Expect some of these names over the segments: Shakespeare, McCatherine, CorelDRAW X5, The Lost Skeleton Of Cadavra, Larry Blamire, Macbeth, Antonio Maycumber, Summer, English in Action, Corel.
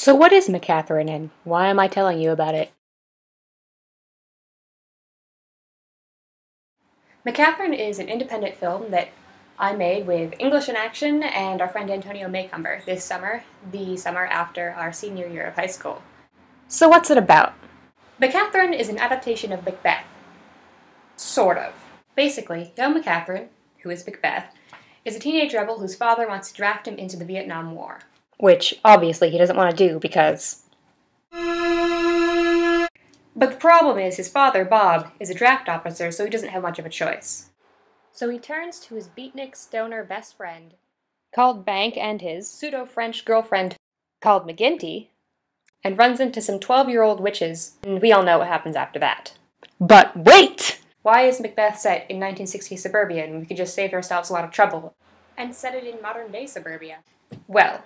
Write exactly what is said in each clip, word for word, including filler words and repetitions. So what is McCatherine and why am I telling you about it? McCatherine is an independent film that I made with English in Action and our friend Antonio Maycumber this summer, the summer after our senior year of high school. So what's it about? McCatherine is an adaptation of Macbeth. Sort of. Basically, young McCatherine, who is Macbeth, is a teenage rebel whose father wants to draft him into the Vietnam War. Which, obviously, he doesn't want to do because... But the problem is his father, Bob, is a draft officer, so he doesn't have much of a choice. So he turns to his beatnik stoner best friend, called Bank, and his pseudo-French girlfriend, called McGinty, and runs into some twelve-year-old witches, and we all know what happens after that. But wait! Why is Macbeth set in nineteen sixties suburbia, and we could just save ourselves a lot of trouble, and set it in modern-day suburbia? Well,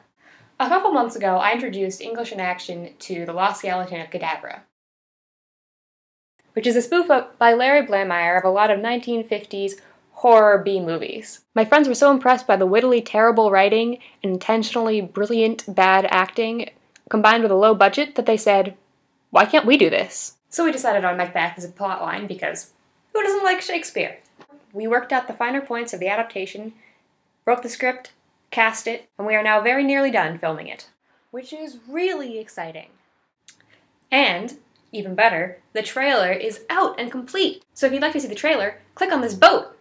a couple months ago, I introduced English in Action to The Lost Skeleton of Cadavra, which is a spoof up by Larry Blamire of a lot of nineteen fifties horror B movies. My friends were so impressed by the wittily terrible writing and intentionally brilliant bad acting combined with a low budget that they said, why can't we do this? So we decided on Macbeth as a plotline because who doesn't like Shakespeare? We worked out the finer points of the adaptation, wrote the script, cast it, and we are now very nearly done filming it, which is really exciting. And, even better, the trailer is out and complete. So if you'd like to see the trailer, click on this boat.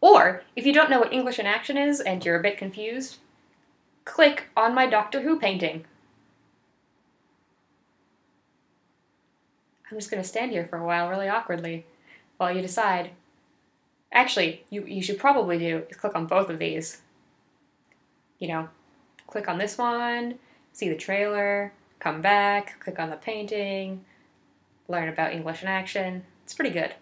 Or, if you don't know what English in Action is and you're a bit confused, click on my Doctor Who painting. I'm just going to stand here for a while really awkwardly while you decide. Actually, you, you should probably do is click on both of these. You know, click on this one, see the trailer, come back, click on the painting, learn about English in Action. It's pretty good.